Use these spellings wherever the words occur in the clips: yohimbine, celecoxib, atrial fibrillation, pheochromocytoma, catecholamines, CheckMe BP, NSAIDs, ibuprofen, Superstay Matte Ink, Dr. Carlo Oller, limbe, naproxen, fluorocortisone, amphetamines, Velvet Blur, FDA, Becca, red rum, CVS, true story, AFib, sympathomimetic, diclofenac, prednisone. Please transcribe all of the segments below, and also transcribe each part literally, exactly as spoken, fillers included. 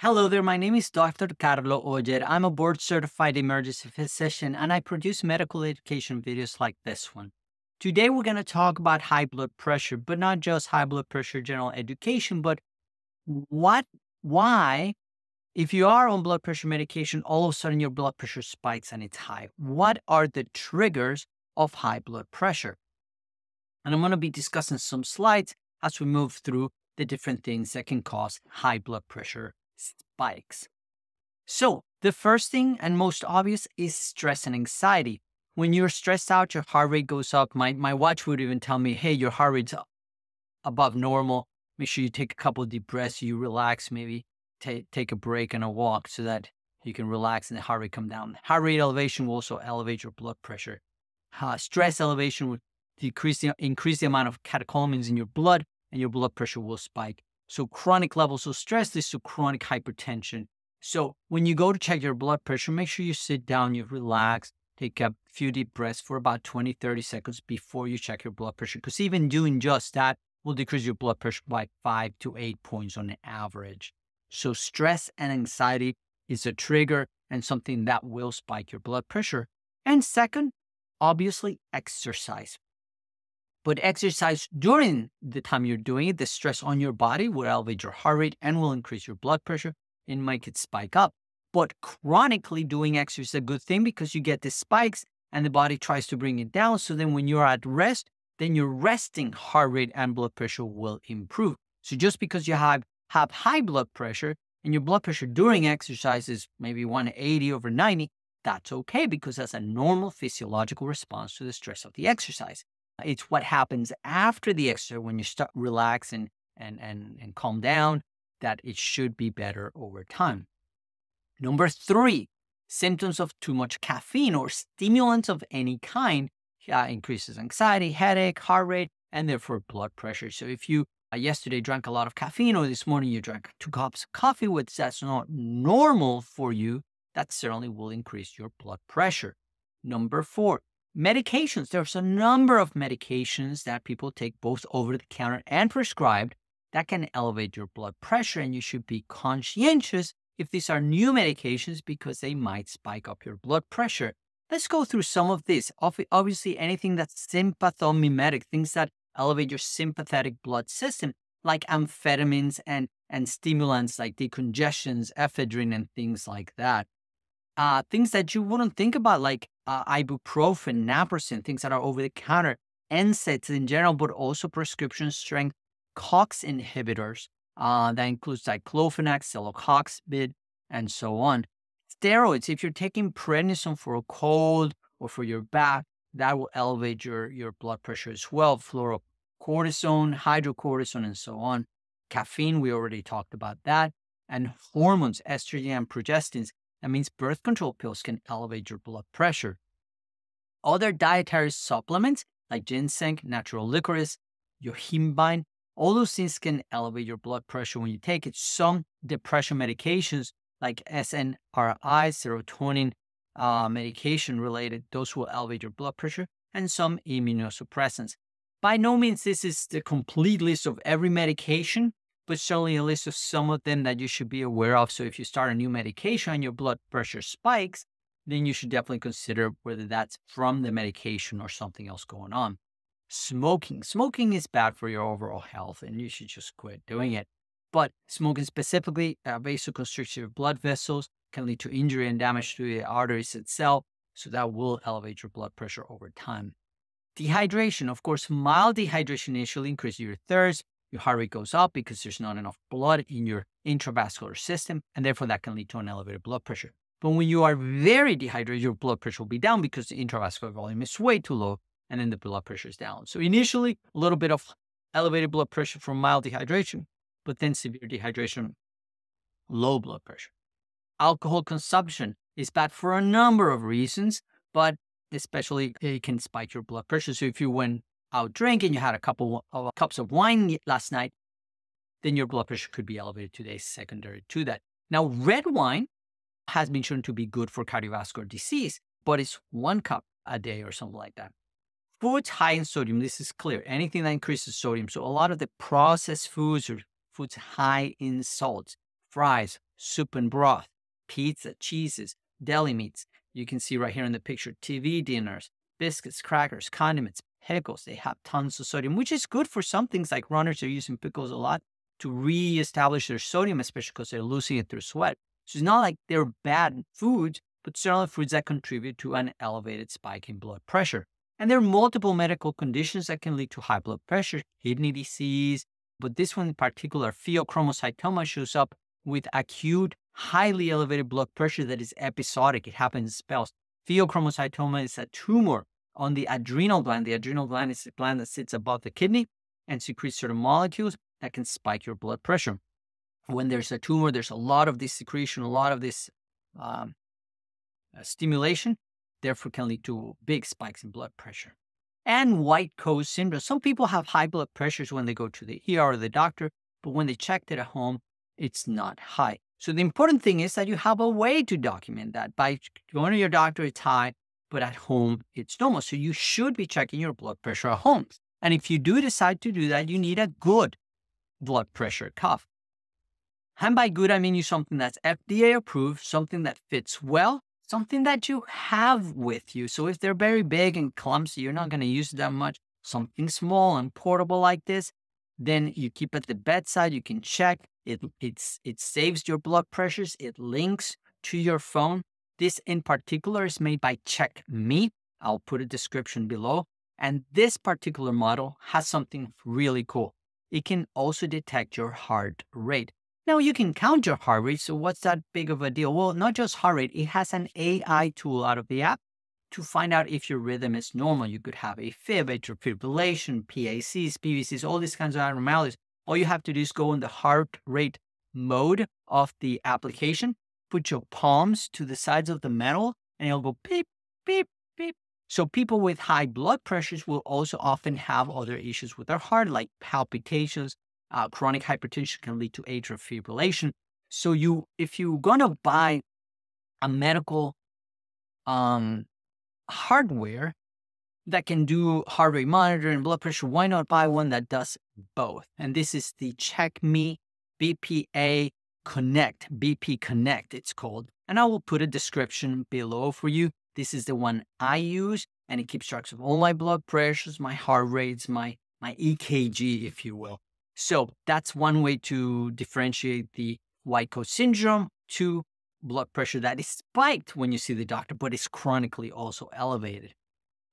Hello there, my name is Doctor Carlo Oller. I'm a board-certified emergency physician, and I produce medical education videos like this one. Today, we're going to talk about high blood pressure, but not just high blood pressure general education, but what, why, if you are on blood pressure medication, all of a sudden your blood pressure spikes and it's high. What are the triggers of high blood pressure? And I'm going to be discussing some slides as we move through the different things that can cause high blood pressure spikes. So the first thing and most obvious is stress and anxiety. When you're stressed out, your heart rate goes up. My, my watch would even tell me, hey, your heart rate's above normal. Make sure you take a couple of deep breaths, you relax, maybe take take a break and a walk so that you can relax and the heart rate come down. Heart rate elevation will also elevate your blood pressure. Uh, stress elevation will decrease the, increase the amount of catecholamines in your blood, and your blood pressure will spike. So chronic levels of stress leads to chronic hypertension. So when you go to check your blood pressure, make sure you sit down, you relax, take a few deep breaths for about twenty, thirty seconds before you check your blood pressure. Because even doing just that will decrease your blood pressure by five to eight points on average. So stress and anxiety is a trigger and something that will spike your blood pressure. And second, obviously exercise. But exercise during the time you're doing it, the stress on your body will elevate your heart rate and will increase your blood pressure and make it spike up. But chronically doing exercise is a good thing because you get the spikes and the body tries to bring it down. So then when you're at rest, then your resting heart rate and blood pressure will improve. So just because you have, have high blood pressure and your blood pressure during exercise is maybe one eighty over ninety, that's okay because that's a normal physiological response to the stress of the exercise. It's what happens after the exercise when you start relax and, and, and, and calm down that it should be better over time. Number three, symptoms of too much caffeine or stimulants of any kind uh, increases anxiety, headache, heart rate, and therefore blood pressure. So if you uh, yesterday drank a lot of caffeine or this morning you drank two cups of coffee, which that's not normal for you, that certainly will increase your blood pressure. Number four, medications. There's a number of medications that people take both over-the-counter and prescribed that can elevate your blood pressure, and you should be conscientious if these are new medications because they might spike up your blood pressure. Let's go through some of these. Obviously, anything that's sympathomimetic, things that elevate your sympathetic blood system, like amphetamines and, and stimulants like decongestions, ephedrine, and things like that. Uh, things that you wouldn't think about, like uh, ibuprofen, naproxen, things that are over-the-counter, N SAIDs in general, but also prescription-strength COX inhibitors. Uh, that includes diclofenac, celecoxib, and so on. Steroids, if you're taking prednisone for a cold or for your back, that will elevate your, your blood pressure as well. Fluorocortisone, hydrocortisone, and so on. Caffeine, we already talked about that. And hormones, estrogen and progestins. That means birth control pills can elevate your blood pressure. Other dietary supplements like ginseng, natural licorice, your yohimbine, all those things can elevate your blood pressure when you take it. Some depression medications like S N R Is, serotonin uh, medication related, those will elevate your blood pressure, and some immunosuppressants. By no means this is the complete list of every medication, but certainly a list of some of them that you should be aware of. So if you start a new medication and your blood pressure spikes, then you should definitely consider whether that's from the medication or something else going on. Smoking. Smoking is bad for your overall health, and you should just quit doing it. But smoking specifically, uh, vasoconstriction of blood vessels can lead to injury and damage to the arteries itself, so that will elevate your blood pressure over time. Dehydration. Of course, mild dehydration initially increases your thirst. Your heart rate goes up because there's not enough blood in your intravascular system, and therefore that can lead to an elevated blood pressure. But when you are very dehydrated, your blood pressure will be down because the intravascular volume is way too low, and then the blood pressure is down. So initially, a little bit of elevated blood pressure from mild dehydration, but then severe dehydration, low blood pressure. Alcohol consumption is bad for a number of reasons, but especially it can spike your blood pressure. So if you went out drinking, you had a couple of cups of wine last night, then your blood pressure could be elevated today secondary to that. Now, red wine has been shown to be good for cardiovascular disease, but it's one cup a day or something like that. Foods high in sodium, this is clear. Anything that increases sodium. So a lot of the processed foods or foods high in salt, fries, soup and broth, pizza, cheeses, deli meats. You can see right here in the picture, T V dinners, biscuits, crackers, condiments, pickles. They have tons of sodium, which is good for some things like runners. They're using pickles a lot to reestablish their sodium, especially because they're losing it through sweat. So it's not like they're bad foods, but certainly foods that contribute to an elevated spike in blood pressure. And there are multiple medical conditions that can lead to high blood pressure, kidney disease, but this one in particular, pheochromocytoma, shows up with acute, highly elevated blood pressure that is episodic. It happens in spells. Pheochromocytoma is a tumor on the adrenal gland. The adrenal gland is the gland that sits above the kidney and secretes certain molecules that can spike your blood pressure. When there's a tumor, there's a lot of this secretion, a lot of this um, uh, stimulation, therefore can lead to big spikes in blood pressure. And white coat syndrome. Some people have high blood pressures when they go to the E R or the doctor, but when they checked it at home, it's not high. So the important thing is that you have a way to document that. By going to your doctor, it's high, but at home, it's normal. So you should be checking your blood pressure at home. And if you do decide to do that, you need a good blood pressure cuff. And by good, I mean you something that's F D A approved, something that fits well, something that you have with you. So if they're very big and clumsy, you're not going to use it that much. Something small and portable like this, then you keep at the bedside, you can check. It, it's, it saves your blood pressures. It links to your phone. This in particular is made by CheckMe. I'll put a description below. And this particular model has something really cool. It can also detect your heart rate. Now you can count your heart rate, so what's that big of a deal? Well, not just heart rate, it has an A I tool out of the app to find out if your rhythm is normal. You could have AFib, atrial fibrillation, P A Cs, P V Cs, all these kinds of abnormalities. All you have to do is go in the heart rate mode of the application, put your palms to the sides of the metal, and it'll go beep, beep, beep. So people with high blood pressures will also often have other issues with their heart, like palpitations. Uh, chronic hypertension can lead to atrial fibrillation. So you, if you're going to buy a medical um, hardware that can do heart rate monitoring and blood pressure, why not buy one that does both? And this is the CheckMe B P A Connect, B P Connect it's called. And I will put a description below for you. This is the one I use, and it keeps track of all my blood pressures, my heart rates, my, my E K G, if you will. So that's one way to differentiate the white coat syndrome to blood pressure that is spiked when you see the doctor, but is chronically also elevated.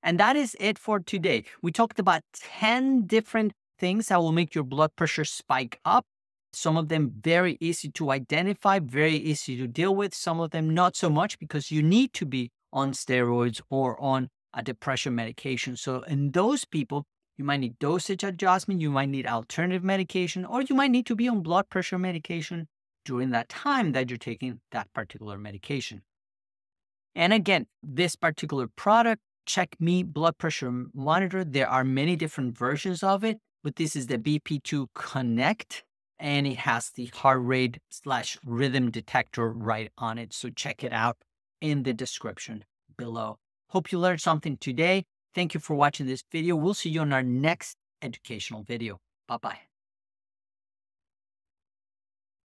And that is it for today. We talked about ten different things that will make your blood pressure spike up. Some of them very easy to identify, very easy to deal with. Some of them not so much because you need to be on steroids or on a depression medication. So in those people, you might need dosage adjustment, you might need alternative medication, or you might need to be on blood pressure medication during that time that you're taking that particular medication. And again, this particular product, CheckMe Blood Pressure Monitor, there are many different versions of it, but this is the B P two Connect, and it has the heart rate slash rhythm detector right on it. So check it out in the description below. Hope you learned something today. Thank you for watching this video. We'll see you on our next educational video. Bye-bye.